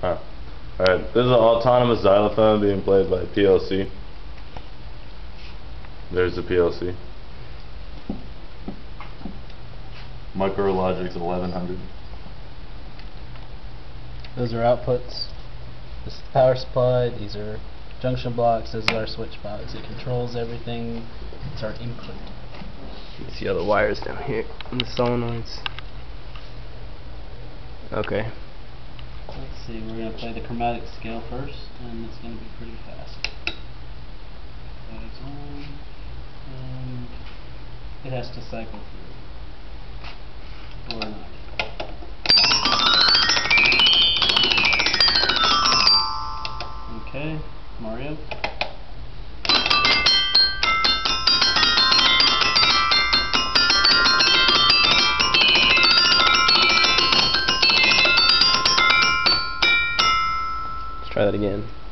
Huh. Alright, this is an autonomous xylophone being played by PLC. There's the PLC. Micrologix 1100. Those are outputs. This is the power supply, these are junction blocks, this is our switch box. It controls everything. It's our input. You can see all the wires down here and the solenoids. Okay. Let's see, we're going to play the chromatic scale first, and it's going to be pretty fast. That is on, and it has to cycle through, or not. Okay, Mario. Let's try that again.